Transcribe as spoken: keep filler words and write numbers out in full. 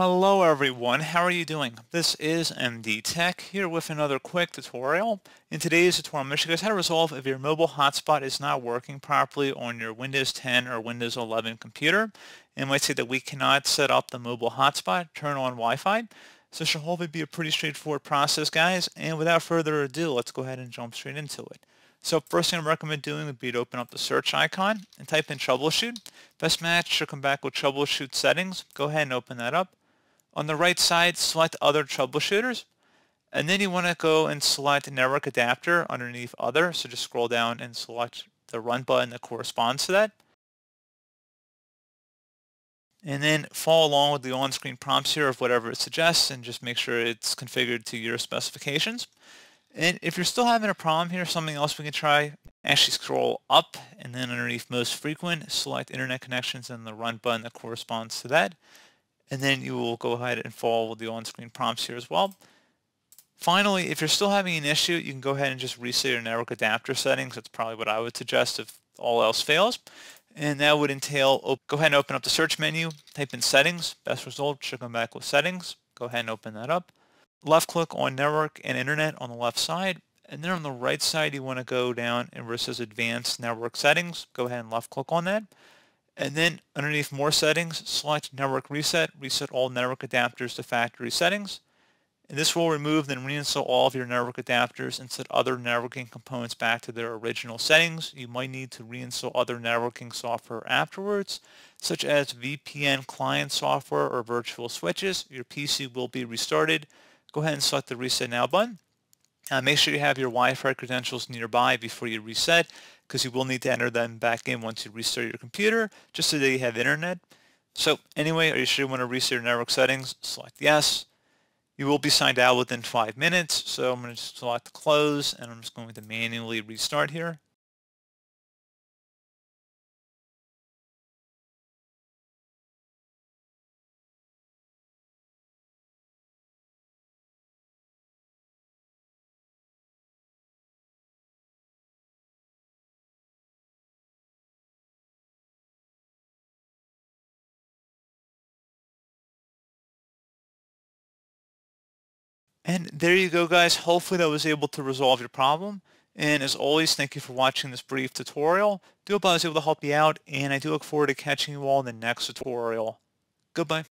Hello everyone, how are you doing? This is M D Tech here with another quick tutorial. In today's tutorial, I'm going to show you guys how to resolve if your mobile hotspot is not working properly on your Windows ten or Windows eleven computer. It might say that we cannot set up the mobile hotspot, turn on Wi-Fi. So this should hopefully be a pretty straightforward process, guys. And without further ado, let's go ahead and jump straight into it. So first thing I recommend doing would be to open up the search icon and type in troubleshoot. Best match should come back with troubleshoot settings. Go ahead and open that up. On the right side, select other troubleshooters, and then you want to go and select network adapter underneath other. So just scroll down and select the run button that corresponds to that. And then follow along with the on-screen prompts here of whatever it suggests and just make sure it's configured to your specifications. And if you're still having a problem here, something else we can try, actually scroll up and then underneath most frequent, select internet connections and the run button that corresponds to that. And then you will go ahead and follow the on-screen prompts here as well. Finally, if you're still having an issue, you can go ahead and just reset your network adapter settings. That's probably what I would suggest if all else fails. And that would entail, go ahead and open up the search menu, type in settings, best result should come back with settings. Go ahead and open that up. Left click on network and internet on the left side. And then on the right side, you want to go down and where it says advanced network settings, go ahead and left click on that. And then underneath more settings, select network reset, reset all network adapters to factory settings. And this will remove and reinstall all of your network adapters and set other networking components back to their original settings. You might need to reinstall other networking software afterwards, such as V P N client software or virtual switches. Your P C will be restarted. Go ahead and select the reset now button. Uh, make sure you have your Wi-Fi credentials nearby before you reset, because you will need to enter them back in once you restart your computer, just so that you have internet. So anyway, are you sure you want to reset your network settings? Select yes. You will be signed out within five minutes, so I'm going to select close, and I'm just going to manually restart here. And there you go, guys. Hopefully that was able to resolve your problem. And as always, thank you for watching this brief tutorial. I do hope I was able to help you out, and I do look forward to catching you all in the next tutorial. Goodbye.